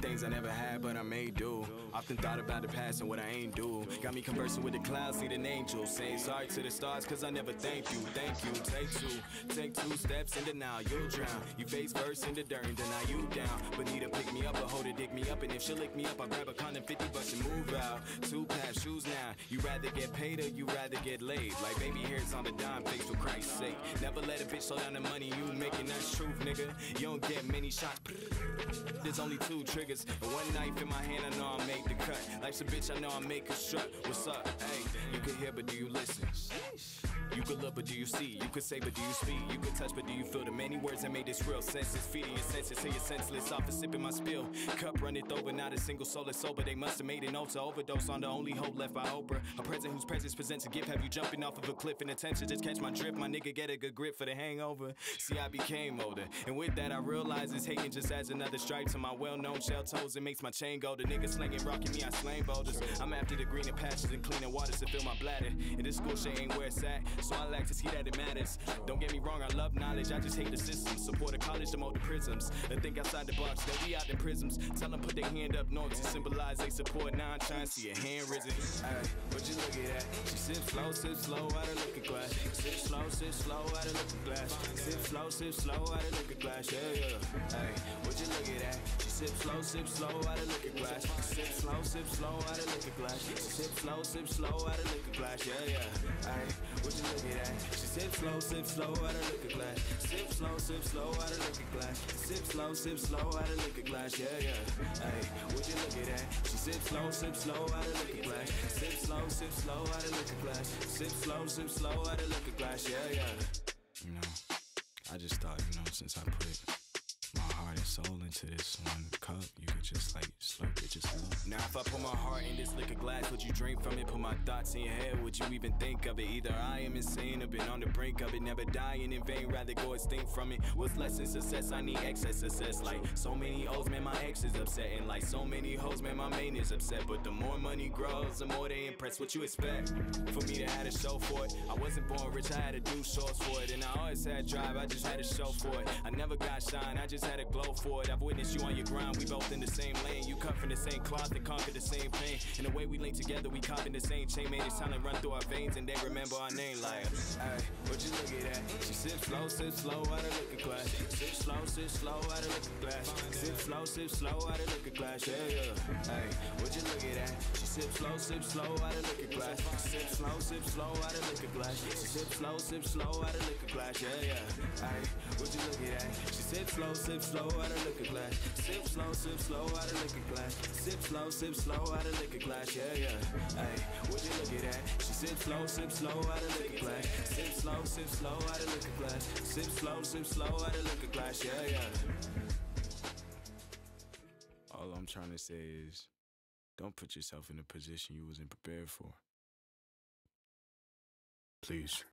Things I never had, but I made do. Often thought about the past and what I ain't do. Got me conversing with the clouds, leading angels. Saying sorry to the stars, cause I never thank you, take two steps and denial, you'll drown. You face first in the dirt and deny you down. But need to pick me up, a hoe to dig me up. And if she lick me up, I grab a condom, 50 bucks and move out. Two pair shoes now, you rather get paid or you rather get laid. Like baby hairs on the dime, face for Christ's sake. Never let a bitch slow down the money you making, that's truth, nigga. You don't get many shots, there's only two triggers. And one knife in my hand, I know I make the cut. Life's a bitch, I know I make her strut. What's up, hey? You can hear, but do you listen? You could look, but do you see? You could say, but do you speak? You could touch, but do you feel? The many words that made this real sense is feeding your senses to your senseless office, sipping my spill. Cup runneth over, not a single soul is sober. They must have made an oath to overdose on the only hope left by Oprah. A present whose presence presents a gift. Have you jumping off of a cliff in attention? Just catch my drift, my nigga, get a good grip for the hangover. See, I became older, and with that I realized this hating just adds another stripe to my well-known shell toes. It makes my chain go. The nigga slanging, rocking me, I slain boulders. I'm after the greener pastures and cleaner waters to fill my bladder. And this school shit ain't where it's at, so I like to see that it matters. Don't get me wrong, I love knowledge, I just hate the system. Support a college, demote the prisms, and think outside the box, that we out in prisms. Tell them put their hand up north to symbolize they support. Now I'm trying to see a hand risen. Ay, what you look at that? She sip slow out of liquor glass. Sip slow out of liquor glass. Sip slow out of liquor glass. Yeah, yeah. Ay, what you look at that? She sip slow out of liquor glass. Sip slow out of liquor glass. Sip slow out of liquor glass. Yeah, yeah. Ay, what you look at that? She sip slow out of liquor glass. Sip slow out of liquor glass. Sip slow out of liquor glass. Yeah, yeah. Ay, what you look at that? She sip slow out of liquor glass. Sip slow out of liquor glass. Sip slow out of liquor glass. Yeah, yeah. You know, I just thought, you know, since I put my heart and soul into this one cup, you could just like slurp it, just love. Now if I put my heart in this liquor glass, would you drink from it? Put my thoughts in your head, would you even think of it? Either I am insane or been on the brink of it. Never dying in vain, rather go extinct from it. What's less than success? I need excess success. Like so many O's, man, my ex is upset. And like so many hoes, man, my main is upset. But the more money grows, the more they impress. What you expect? For me to have a show for it, I wasn't born rich, I had to do shorts for it. And I always had drive, I just had a show for it. I never got shine, I just had a glow for it. I've witnessed you on your grind, we both in the same lane. You cut from the same cloth and conquer the same pain. And the way we link together, we cop in the same chain. Man, it's time to run through our veins and they remember our name like, ay, what you look at that? She sip slow out of liquor glass. Sip slow out of liquor glass. Sip slow out of liquor glass. Yeah, yeah. Ay, what you look at that? She sip slow out of liquor glass. Sip slow out of liquor glass. Sip slow out of liquor glass. Yeah, yeah. Ay, what you look at that? She sip slow out of liquor glass. Sip slow out of liquor glass. Sip slow out of liquor glass. Yeah, yeah. Ay, what you look at that? She sip slow out of liquor glass. Sip slow out of liquor glass. Sip slow out of liquor glass. Yeah, yeah. All I'm trying to say is, don't put yourself in a position you wasn't prepared for. Please.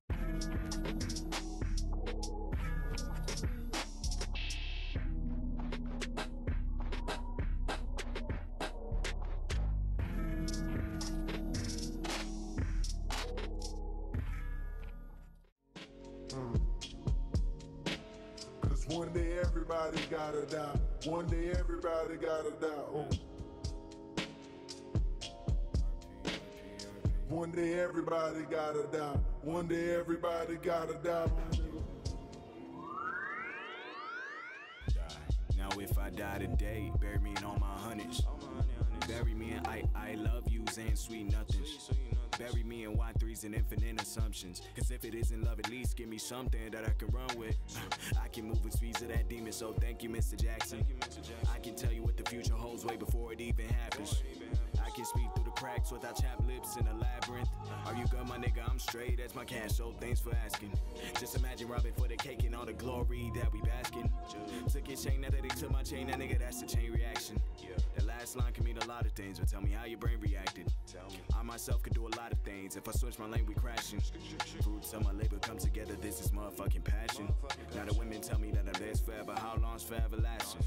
One day everybody gotta die. One day everybody gotta die. Oh. One day everybody gotta die. One day everybody gotta die. Now if I die today, bury me in all my hundreds. Bury me in I love yous and sweet nothings. Bury me in Y3s and infinite assumptions. Cause if it isn't love, at least give me something that I can run with. I can move with speeds of that demon, so thank you, Mr. Jackson. I can tell you what the future holds way before it even happens. I can speak through the cracks without chapped lips in a labyrinth. Are you good, my nigga? I'm straight as my cash, so thanks for asking. Just imagine robbing for the cake and all the glory that we basking. Took your chain, now that they took my chain, that nigga, that's the chain reaction. That last line can mean a lot of things, but tell me how your brain reacted. I myself could do a lot of things. If I switch my lane, we crashing. Fruits of my labor come together, this is motherfucking passion. Now the women tell me that I last forever, how long's forever lasting?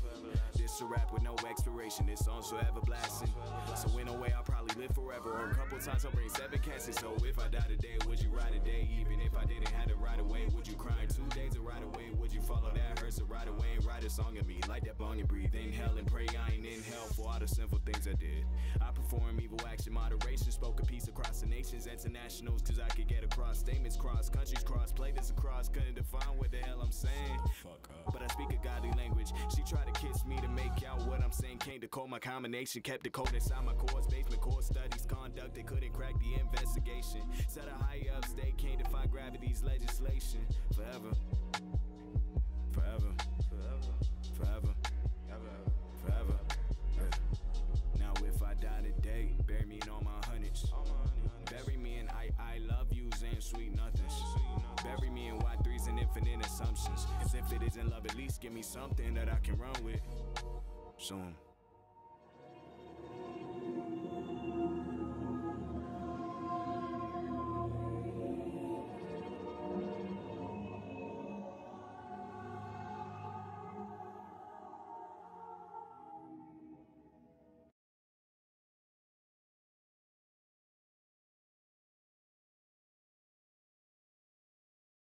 This a rap with no expiration, this song's forever blasting. So in a way, I'll probably live forever, or a couple times I'll bring 7 cases. So if I die today, would you ride today? Even if I didn't have to ride away, would you cry in 2 days or ride away? Would you follow that hearse or ride away and ride a song in me, light that bong and breathe. Inhale and pray I ain't in hell for all the sinful things I did. I perform evil action, moderation, spoke a piece across the nations, internationals, cause I could get across statements, cross countries, cross playlists across, couldn't define what the hell I'm saying. But I speak a godly language. She tried to kiss me to make out what I'm saying, came to call my combination, kept the code inside my course, basement course studies conduct, they couldn't crack the investigation. Set a high up state, can't defy gravity's legislation. Forever, forever, forever, forever, forever. Now if I die today, bury me in all my hundreds. Bury me in I love yous and sweet nothings. Bury me in Y3s and infinite assumptions. As if it isn't love, at least give me something that I can run with. Soon.